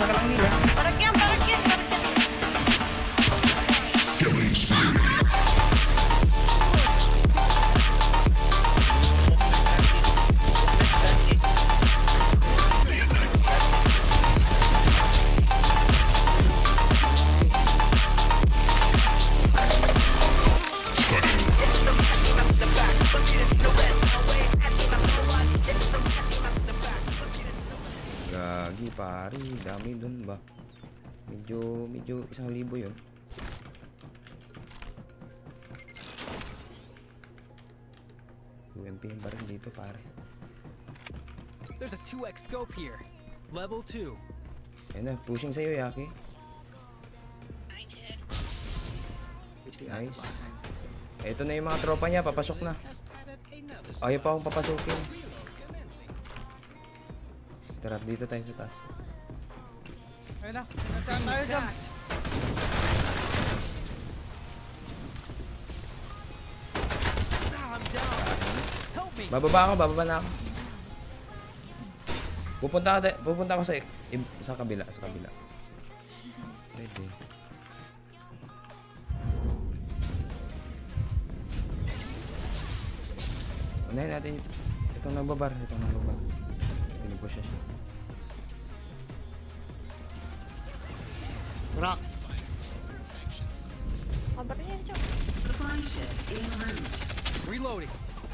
merasakan anginnya. Parkir. Pari dami dun bah mijo isang libo yun. UMP yung barang dito pare. There's a 2x scope here. Level 2. Ayan na, pushing sa'yo Yaki. Nice. Ito na yung mga tropa niya, papasok na. Ayaw pa akong papasukin. Terap dito tayo sa taas. Ayun na, natahan tayo dyan. Bababa na ako. Pupunta ako sa kabila. Ready. Unahin natin ito. Itong nagbabar. Pusha siya. Rock! Kabarin yan, Chok. Reloading.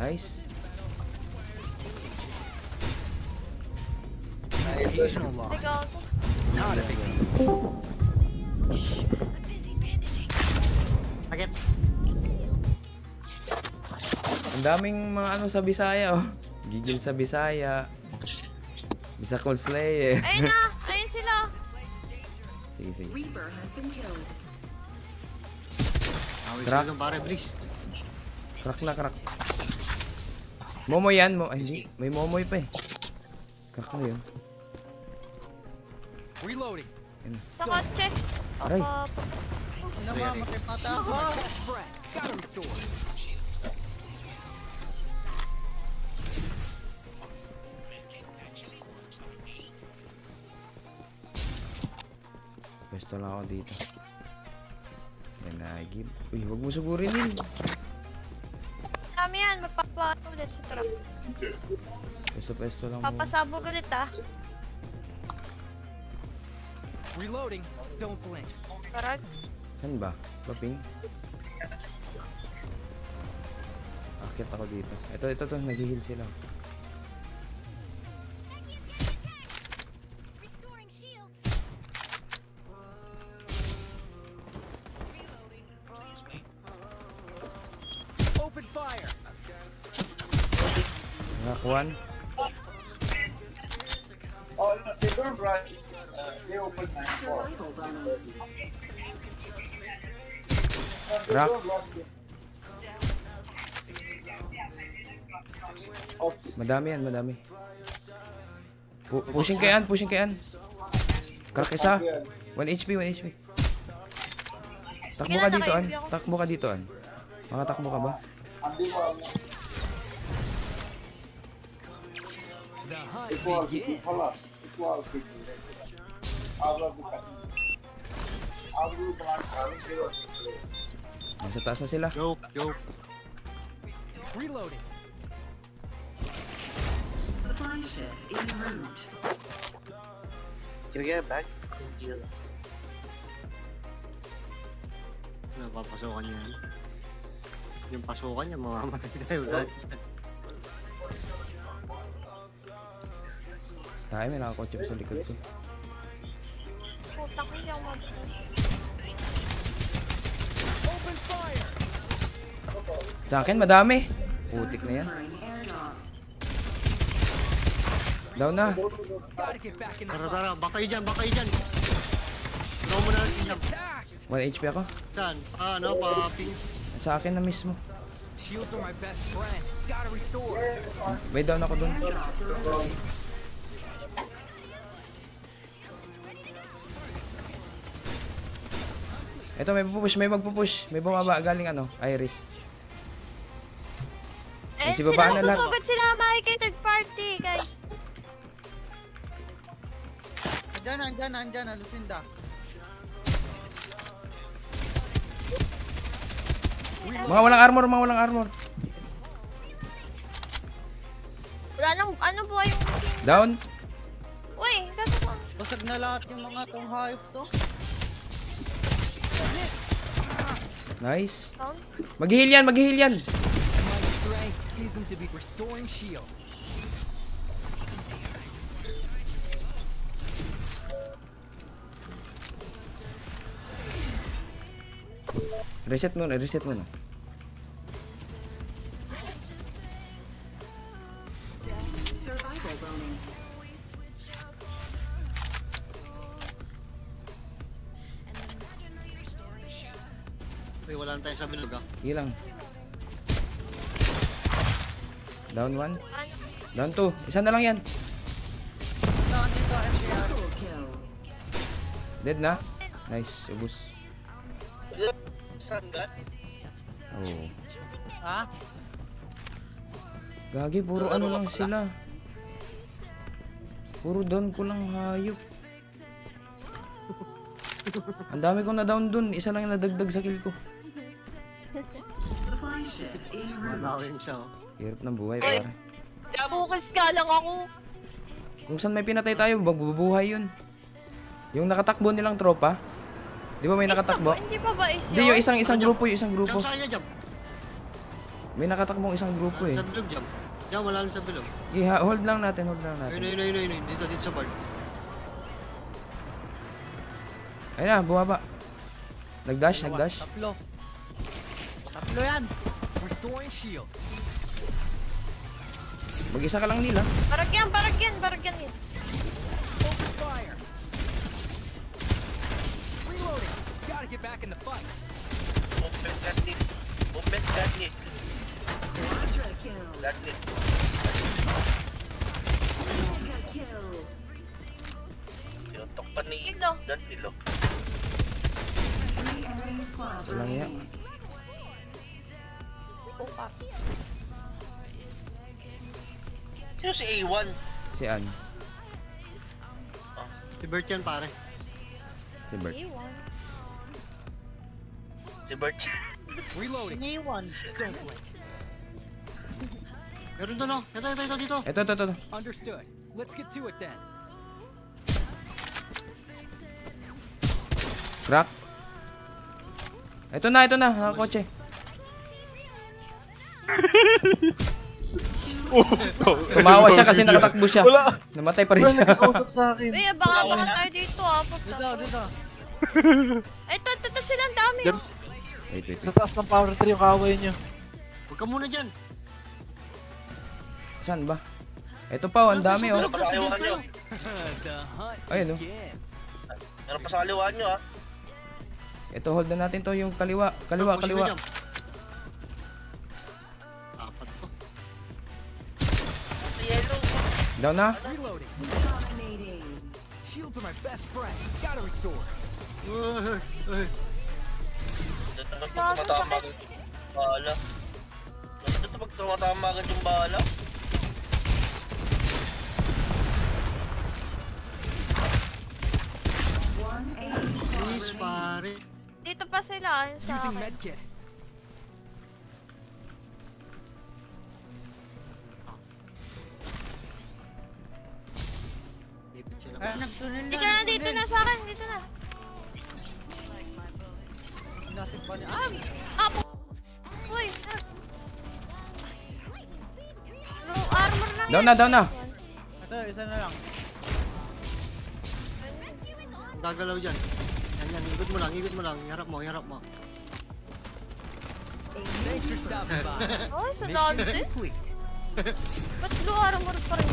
Nice. Ang daming mga ano sa Bisaya oh. Gigil sa Bisaya. Bisa call slay eh. Ayun na! Ayun sila! Sige. Crack. Momoy yan. Hindi. May momoy pa eh. Crack na yun. Sa kotse! Aray! Pwesto lang ako dito. Yan nagib. Uy, huwag mo sugurin yun. Dami yan, magpapahat ulit sa truck. Pwesto lang mo. Papasabog ulit ah. Reloading, don't blink. Parag. Saan ba? Paping? Akit ako dito. Ito, nag-heal sila. One. Oh, they don't run. They open my door. Madami yan. Pushing kayan. Crack isa. 1 HP. Takbo ka dito, an. Makatakbo ka ba? Nasa taas na sila. Joke. Reloading. You get back in jail. Napapasokan yan. Yung pasokan niya mamamatay tayo lahat. Tayo may nakakotse pa sa likod ko. Sa akin madami. Putik na yan. Down na. Tara, baka iyan, baka iyan. Down mo na lang si Jam. 1 HP ako. Saan? Ano pa ping? Sa akin na mismo. Shields are my best friend. Gotta restore. Wait, down ako dun. Eto, may pupush, may magpupush. May bumaba galing ano, Iris. Eh, sila masusugod sila, Mikey, third party, guys. Andyan, Lucinda. Mga walang armor, Wala nang, ano po yung... Down! Uy, gato ko. Basag na lahat yung mga tong hayop to. Nice. Mag-heal yan, Reset muna, Uy, wala na tayo sa bilog, ah. Sige lang. Down 1. Down 2. Isa na lang yan. Dead na. Nice, ubus. Oh. Ha? Gagi, puro ano lang sila. Puro down ko lang hayop. Ang dami kong na down dun. Isa lang yung nadagdag sa kill ko. Hirap ng buhay, pare. Focus ka lang ako. Kung saan may pinatay tayo, magbubuhay yun. Yung nakatakbo nilang tropa. Di ba may nakatakbo? Hindi pa ba is yun? Hindi, yung isang grupo, Jump sa kanya, jump. May nakatakbong isang grupo eh. Sa bilog, jump. Jump, wala lang sa bilog. Hold lang natin, Ayun, dito sa bar. Ayun na, bumaba. Nagdash. Taplo yan. Restoring shield. Mag-isa ka lang nila. Barag yan. Open fire. Reloading. Gotta get back in the fight. Open that net. Yung tokpan ni that nilo. Lang yan. Sino si A1? Si Ann. Si Bert yan, pare. Si Bert. Reloading. A1. Meron doon, no? Ito. Ito. Understood. Let's get to it then. Crack. Ito na. Nakakotse. Tumawa siya kasi nakatakbo siya. Namatay pa rin siya. Nakausap sa akin. Uy, baka tayo dito ha. Dito. Ito silang dami. Wait. Sa taas ng power tree yung kaway niyo. Huwag ka muna dyan. Saan ba? Ito pa, ang dami oh. Ayun oh. Meron pa sa kaliwaan nyo ha. Ito, hold na natin to yung kaliwa. Down na. Shield to my best friend. Gotta restore. Tumatamaan yung bala. Dito pa sila sa akin. Dito na, sa akin, dito na. Uy! No armor na yan. Down na. Ito, isa na lang. Gagalaw dyan. Yan, ikot mo lang. Harap mo. Oh, sa dante? Ba't no armor pa rin?